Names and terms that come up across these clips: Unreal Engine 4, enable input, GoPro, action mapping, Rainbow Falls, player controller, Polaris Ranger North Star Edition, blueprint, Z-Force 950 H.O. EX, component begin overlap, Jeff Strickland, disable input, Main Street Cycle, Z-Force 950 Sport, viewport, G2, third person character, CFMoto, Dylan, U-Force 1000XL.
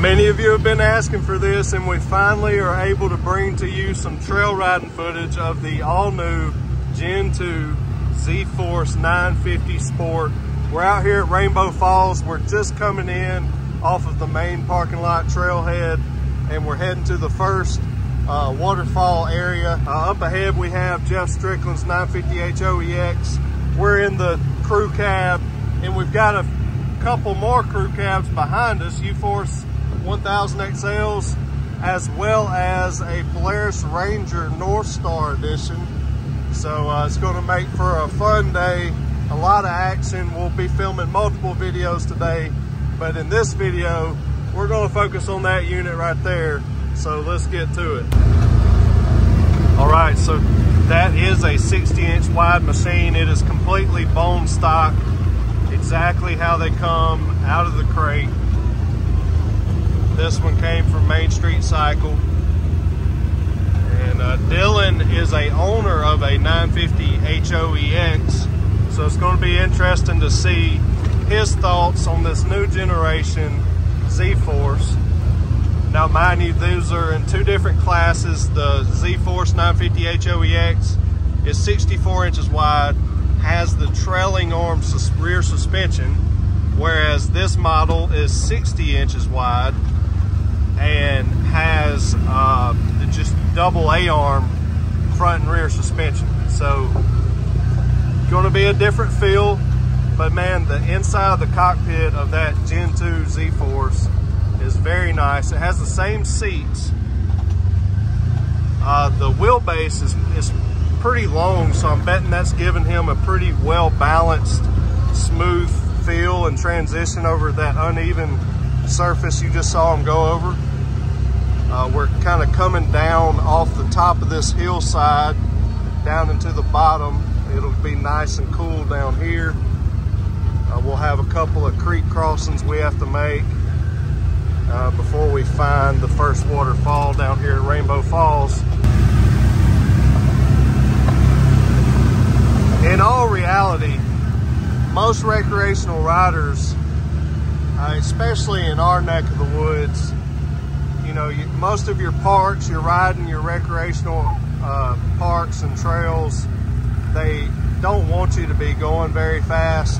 Many of you have been asking for this, and we finally are able to bring to you some trail riding footage of the all-new Gen 2 Z-Force 950 Sport. We're out here at Rainbow Falls. We're just coming in off of the main parking lot trailhead, and we're heading to the first waterfall area. Up ahead, we have Jeff Strickland's 950 H.O. EX. We're in the crew cab, and we've got a couple more crew cabs behind us, U-Force 1000XLs, as well as a Polaris Ranger North Star Edition. So it's going to make for a fun day, a lot of action. We'll be filming multiple videos today, but in this video, we're going to focus on that unit right there. So let's get to it. All right, so that is a 60-inch wide machine. It is completely bone stock, exactly how they come out of the crate. This one came from Main Street Cycle. And Dylan is a owner of a 950 H.O. EX. So it's going to be interesting to see his thoughts on this new generation Z-Force. Now mind you, these are in two different classes. The Z-Force 950 H.O. EX is 64 inches wide, has the trailing arm rear suspension, whereas this model is 60 inches wide and has just double A-arm front and rear suspension. So gonna be a different feel, but man, the inside of the cockpit of that Gen 2 Z-Force is very nice. It has the same seats. The wheelbase is pretty long, so I'm betting that's given him a pretty well-balanced, smooth feel and transition over that uneven surface you just saw him go over. We're kind of coming down off the top of this hillside down into the bottom. It'll be nice and cool down here. We'll have a couple of creek crossings we have to make before we find the first waterfall down here at Rainbow Falls. In all reality, most recreational riders, especially in our neck of the woods, you know, most of your parks, you're riding your recreational parks and trails, they don't want you to be going very fast.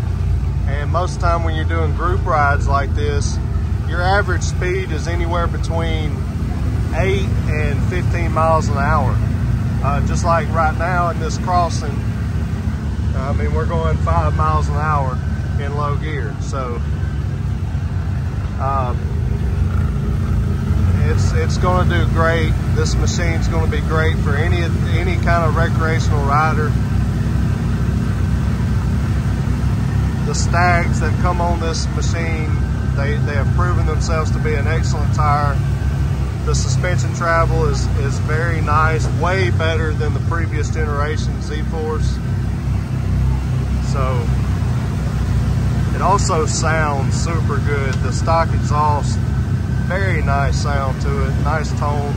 And most of the time when you're doing group rides like this, your average speed is anywhere between 8 and 15 miles an hour. Just like right now in this crossing, I mean, we're going 5 miles an hour in low gear. So it's going to do great. This machine's going to be great for any kind of recreational rider. The Stags that come on this machine, they have proven themselves to be an excellent tire. The suspension travel is very nice, way better than the previous generation Z-Force. So it also sounds super good. The stock exhaust, very nice sound to it, nice tone.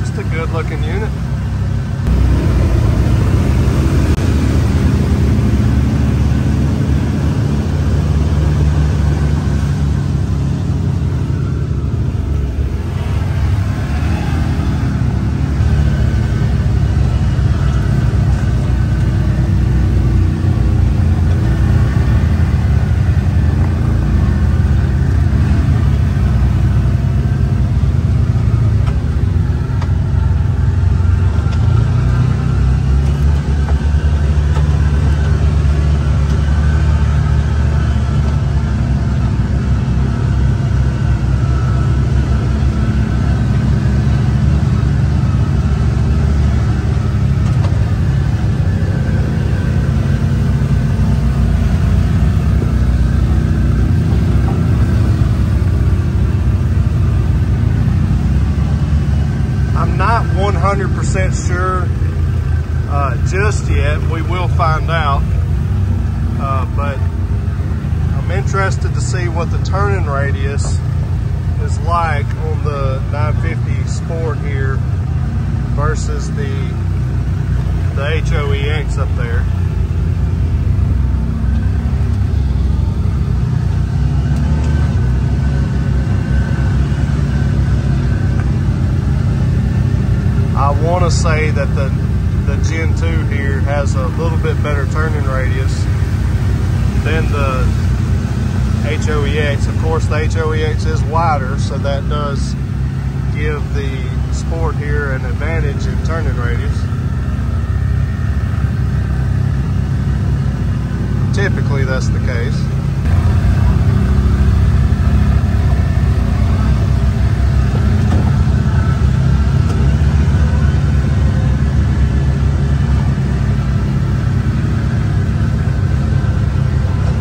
Just a good looking unit. I'm not 100% sure just yet. We will find out, but I'm interested to see what the turning radius is like on the 950 Sport here versus the H.O. EX up there. say that the Gen 2 here has a little bit better turning radius than the H.O. EX. Of course, the H.O. EX is wider, so that does give the Sport here an advantage in turning radius. Typically, that's the case.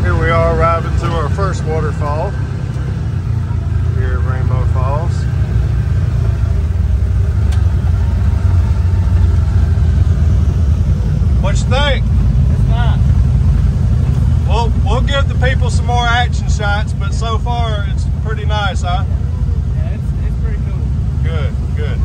Here we are arriving to our first waterfall here at Rainbow Falls. What you think? We'll give the people some more action shots, but so far it's pretty nice, huh? Yeah, it's pretty cool. Good, good.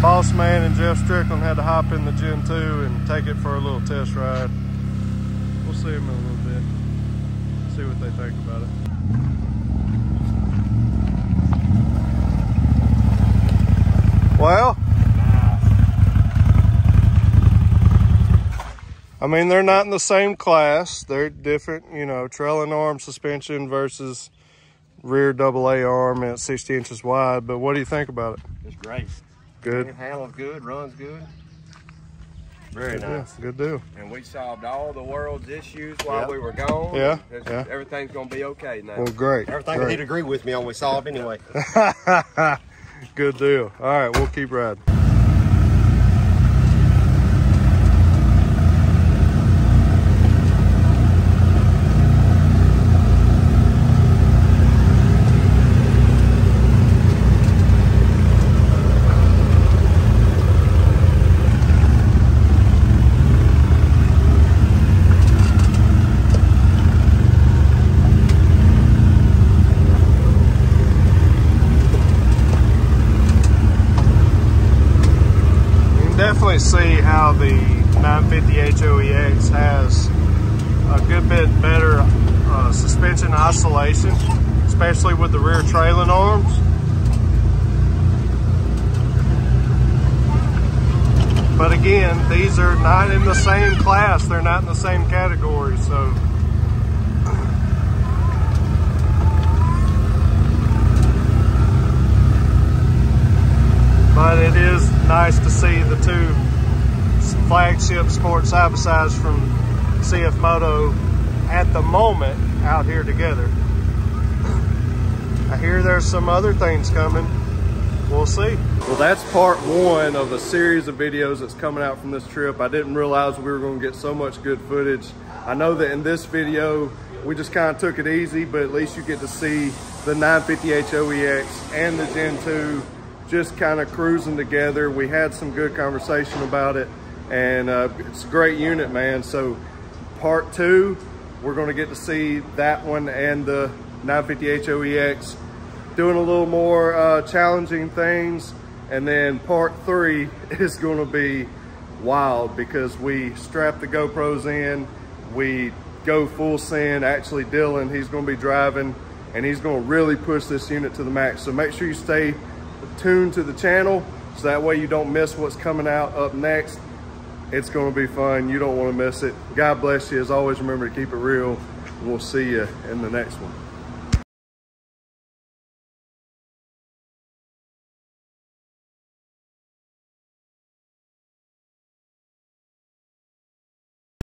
Boss man and Jeff Strickland had to hop in the Gen 2 and take it for a little test ride. We'll see him in a little bit, see what they think about it. Well, I mean, they're not in the same class. They're different, you know, trailing arm suspension versus rear AA arm at 60 inches wide. But what do you think about it? It's great. Good. It handles good, runs good. Very nice. Good deal. And we solved all the world's issues while we were gone. Yeah. Everything's going to be okay now. Well, great. Everything he'd agree with me on we solved anyway. Good deal. All right, we'll keep riding. See how the 950 H.O. EX has a good bit better suspension isolation, especially with the rear trailing arms. But again, these are not in the same class, they're not in the same category, so but it is nice to see the two flagship Sport side-by-sides from CFMoto at the moment out here together. I hear there's some other things coming. We'll see. Well, that's part one of a series of videos that's coming out from this trip. I didn't realize we were going to get so much good footage. I know that in this video, we just kind of took it easy, but at least you get to see the 950 H.O. EX and the Gen 2 just kind of cruising together. We had some good conversation about it, and it's a great unit, man. So part two, we're gonna get to see that one and the 950 H.O. EX doing a little more challenging things, And then part three is gonna be wild because we strap the GoPros in, we go full send. Actually, Dylan, he's gonna be driving and he's gonna really push this unit to the max. So make sure you stay tuned to the channel so that way you don't miss what's coming out up next. It's gonna be fun, you don't wanna miss it. God bless you, as always, remember to keep it real. We'll see you in the next one.